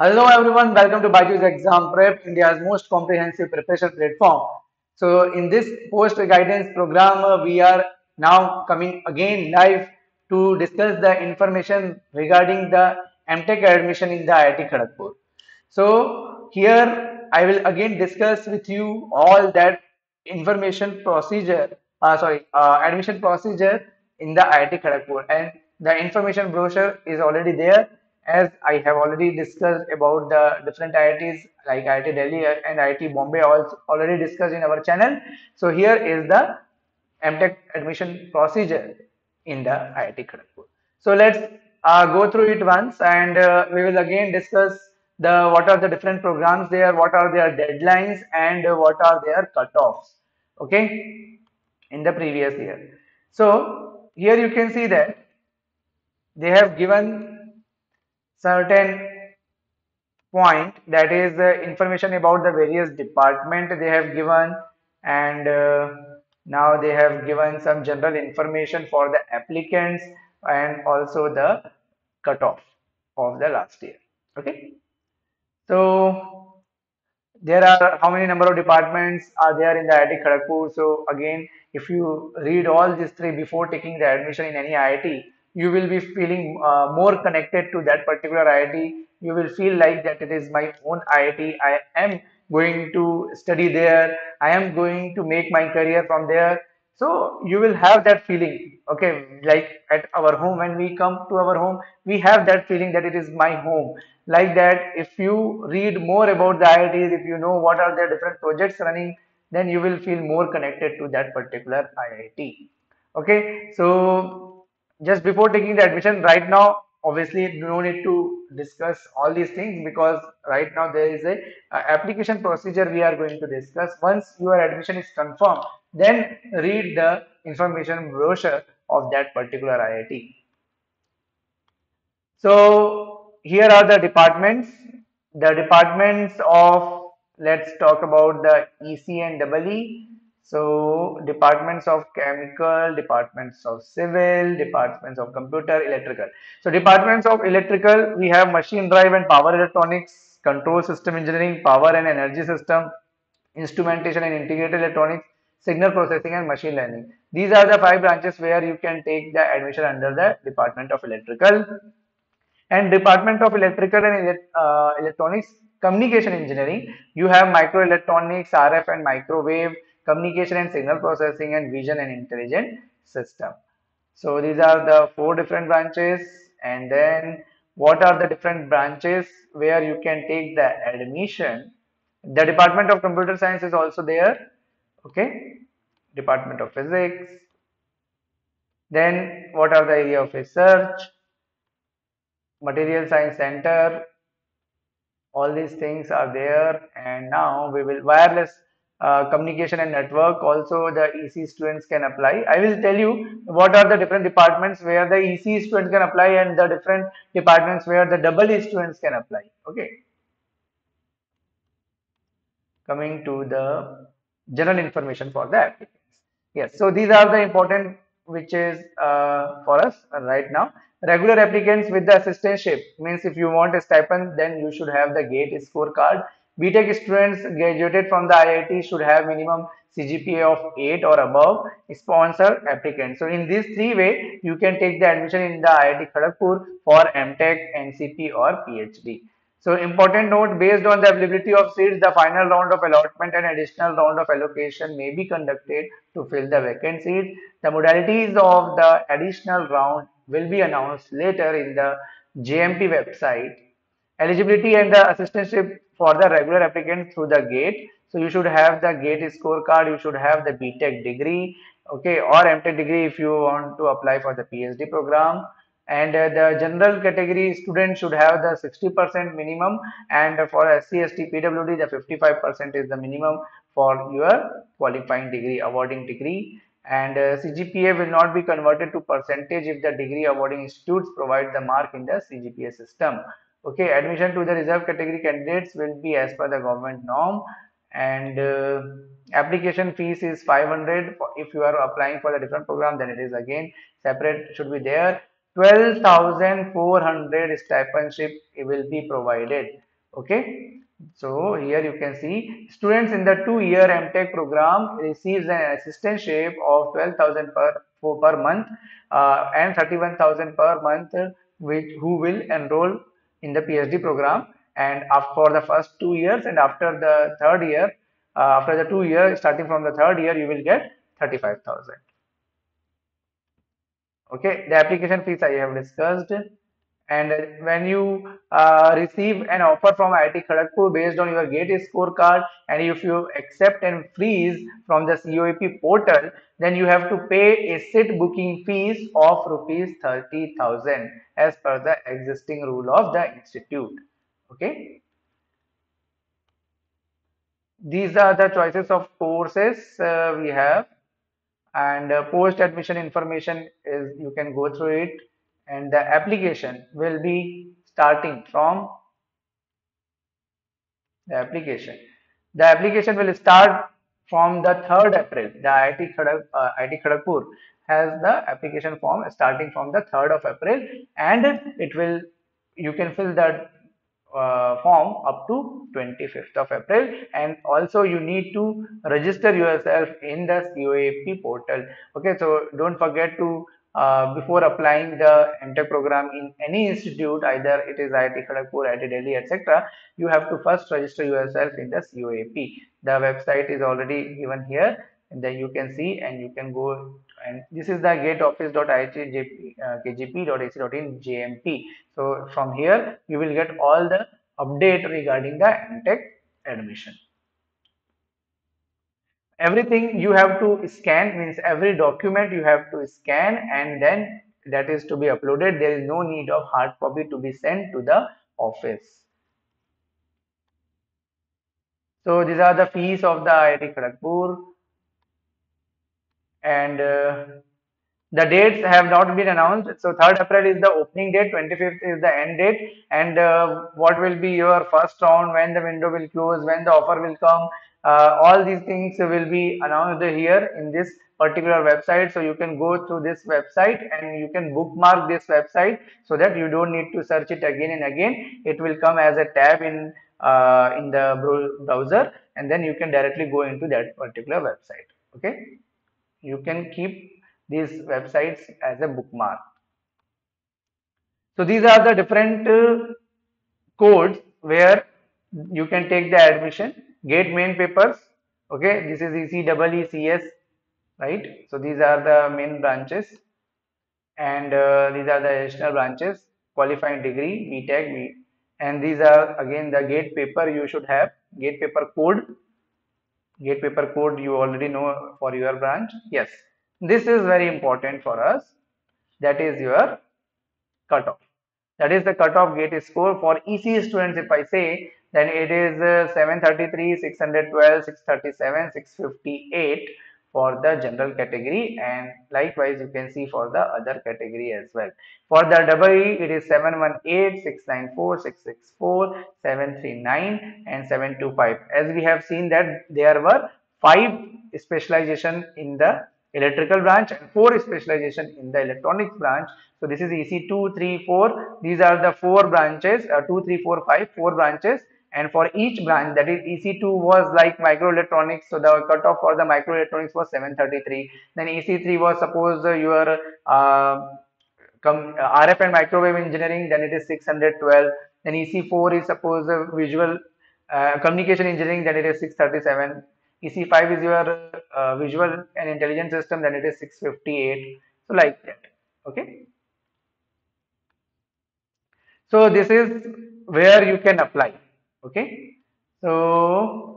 Hello everyone, welcome to BYJU'S Exam Prep, India's most comprehensive preparation platform. So in this post guidance program, we are now coming again live to discuss the information regarding the MTech admission in the IIT Kharagpur. So here I will again discuss with you all that information procedure, admission procedure in the IIT Kharagpur, and the information brochure is already there. As I have already discussed about the different IITs like IIT Delhi and IIT Bombay, also already discussed in our channel. So here is the MTech admission procedure in the IIT Kharagpur. So let's go through it once, and we will again discuss the what are the different programs there, what are their deadlines, and what are their cutoffs. Okay, in the previous year. So here you can see that they have given certain point, that is the information about the various department they have given, and now they have given some general information for the applicants and also the cutoff of the last year. Okay, so there are how many number of departments are there in the IIT Kharagpur. So again, if you read all these three before taking the admission in any IIT, you will be feeling more connected to that particular IIT. You will feel like that it is my own IIT. I am going to study there. I am going to make my career from there. So you will have that feeling. Okay, like at our home, when we come to our home, we have that feeling that it is my home. Like that, if you read more about the IITs, if you know what are their different projects running, then you will feel more connected to that particular IIT. Okay, so just before taking the admission, right now obviously no need to discuss all these things, because right now there is a application procedure we are going to discuss. Once your admission is confirmed, then read the information brochure of that particular IIT. So here are the departments. The departments of, let's talk about the EC and EE. So departments of chemical, departments of civil, departments of computer, electrical. So departments of electrical, we have machine drive and power electronics, control system engineering, power and energy system, instrumentation and integrated electronics, signal processing and machine learning. These are the five branches where you can take the admission under the Department of Electrical. And Department of Electrical and Electronics, communication engineering, you have microelectronics, RF and microwave, communication and signal processing, and vision and intelligent system. So these are the four different branches. And then what are the different branches where you can take the admission? The Department of Computer Science is also there. Okay, Department of Physics. Then what are the area of research? Material Science Center. All these things are there. And now we will wireless communication and network, also the EC students can apply. I will tell you what are the different departments where the EC students can apply and the different departments where the EE students can apply. Okay, coming to the general information for the applicants. Yes, so these are the important which is for us right now. Regular applicants with the assistantship, means if you want a stipend, then you should have the GATE scorecard. BTEC students graduated from the IIT should have minimum CGPA of 8 or above, sponsor applicants. So in these three ways, you can take the admission in the IIT Kharagpur for MTech, NCP or PhD. So important note, based on the availability of seats, the final round of allotment and additional round of allocation may be conducted to fill the vacant seats. The modalities of the additional round will be announced later in the JMP website. Eligibility and the assistantship for the regular applicant through the GATE. So you should have the GATE scorecard, you should have the BTEC degree, okay, or MTech degree if you want to apply for the PhD program. And the general category student should have the 60% minimum, and for SCST PwD the 55% is the minimum for your qualifying degree, awarding degree. And CGPA will not be converted to percentage if the degree awarding institutes provide the mark in the CGPA system. Okay, admission to the reserve category candidates will be as per the government norm, and application fees is 500. If you are applying for the different program, then it is again separate should be there. 12,400 stipendship will be provided. Okay, so here you can see students in the 2-year MTech program receives an assistantship of 12,000 per month and 31,000 per month who will enroll in the PhD program, and for the first 2 years, and after the third year, after the 2 years, starting from the third year, you will get 35,000. Okay, the application fees I have discussed. And when you receive an offer from IIT Kharagpur based on your GATE scorecard, and if you accept and freeze from the COEP portal, then you have to pay a sit booking fees of ₹30,000 as per the existing rule of the institute. Okay. These are the choices of courses we have, and post admission information is, you can go through it, and the application will be starting from the application. The application will start from the 3rd April. The IIT Kharagpur has the application form starting from the 3rd of April, and it will, you can fill that form up to 25th of April, and also you need to register yourself in the COAP portal. Okay, so don't forget to before applying the MTech program in any institute, either it is IIT Kharagpur, IIT Delhi, etc., you have to first register yourself in the COAP. The website is already given here, and then you can see and you can go. And this is the getoffice.iitkgp.ac.in/jmp. So from here you will get all the update regarding the MTech admission. Everything you have to scan, means every document you have to scan, and then that is to be uploaded. There is no need of hard copy to be sent to the office. So these are the fees of the IIT Kharagpur, and the dates have not been announced. So 3rd April is the opening date, 25th is the end date, and what will be your first round, when the window will close, when the offer will come. All these things will be announced here in this particular website. So you can go through this website and you can bookmark this website so that you don't need to search it again and again. It will come as a tab in the browser, and then you can directly go into that particular website. Okay, you can keep these websites as a bookmark. So these are the different codes where you can take the admission. GATE main papers, okay, this is ECEECS, right? So these are the main branches, and these are the additional branches, qualifying degree, BTEC, and these are again the GATE paper you should have, GATE paper code. GATE paper code you already know for your branch. Yes, this is very important for us, that is your cutoff. That is the cutoff GATE score for EC students. If I say, then it is 733, 612, 637, 658 for the general category, and likewise you can see for the other category as well. For the EE, it is 718, 694, 664, 739 and 725. As we have seen that there were 5 specialization in the electrical branch and 4 specialization in the electronics branch. So this is EC 2, 3, 4. These are the 4 branches, 2, 3, 4, 5, 4 branches. And for each branch, that is EC2 was like microelectronics, so the cutoff for the microelectronics was 733. Then EC3 was, suppose your RF and microwave engineering, then it is 612. Then EC4 is suppose visual communication engineering, then it is 637. EC5 is your visual and intelligent system, then it is 658. So like that. Okay. So this is where you can apply. Okay, so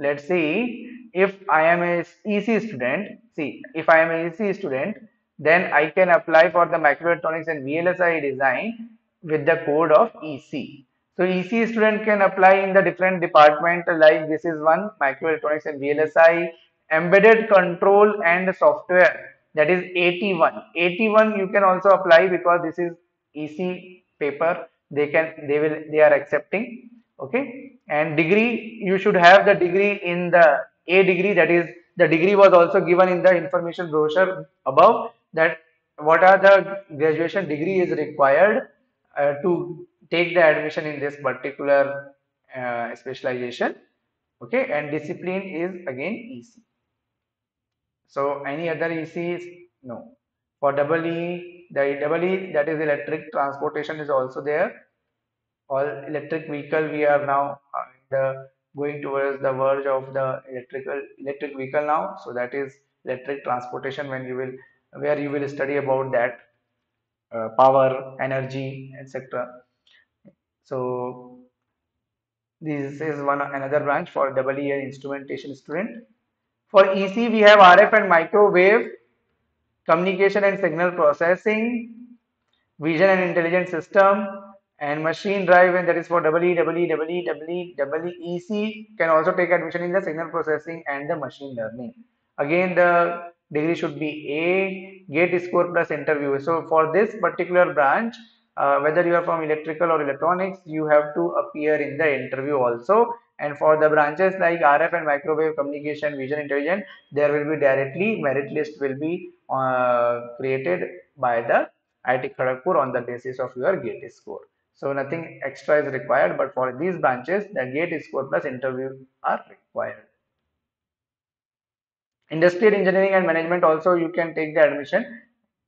let's see, if I am a EC student, see, if I am an EC student, then I can apply for the microelectronics and VLSI design with the code of EC. So EC student can apply in the different department, like this is one, microelectronics and VLSI, embedded control and software, that is 81. 81 you can also apply because this is EC paper, they are accepting. Okay, and degree, you should have the degree in the A degree, that is the degree was also given in the information brochure above, that what are the graduation degree is required to take the admission in this particular specialization. Okay, and discipline is again EC. So any other EC is no. For EE, the EE, that is electric transportation, is also there. All electric vehicle, we are now going towards the verge of the electric vehicle now. So that is electric transportation, where you will study about that power, energy, etc. So this is another branch for EE and instrumentation student. For EC, we have RF and microwave, communication and signal processing, vision and intelligent system, and machine drive, and that is for EE. Can also take admission in the signal processing and the machine learning. Again, the degree should be A, GATE score plus interview. So for this particular branch, whether you are from electrical or electronics, you have to appear in the interview also. And for the branches like RF and microwave, communication, vision, intelligence, there will be directly merit list will be created by the IIT Kharagpur on the basis of your GATE score. So nothing extra is required, but for these branches, the GATE score plus interview are required. Industrial engineering and management also you can take the admission,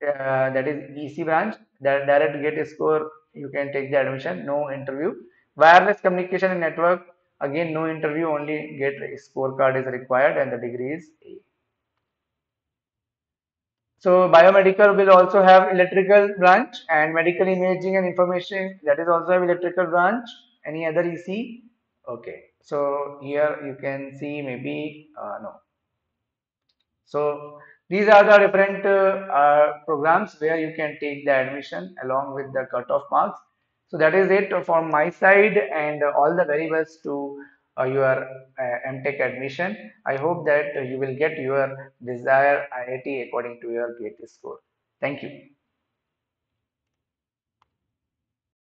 that is EC branch. The direct GATE score, you can take the admission, no interview. Wireless communication and network, again no interview, only GATE scorecard is required and the degree is A. So biomedical will also have electrical branch, and medical imaging and information, that is also have electrical branch. Any other EC? Okay, so here you can see maybe no. So these are the different programs where you can take the admission along with the cutoff marks. So that is it from my side, and all the very best to your MTech admission. I hope that you will get your desired IIT according to your GATE score. Thank you.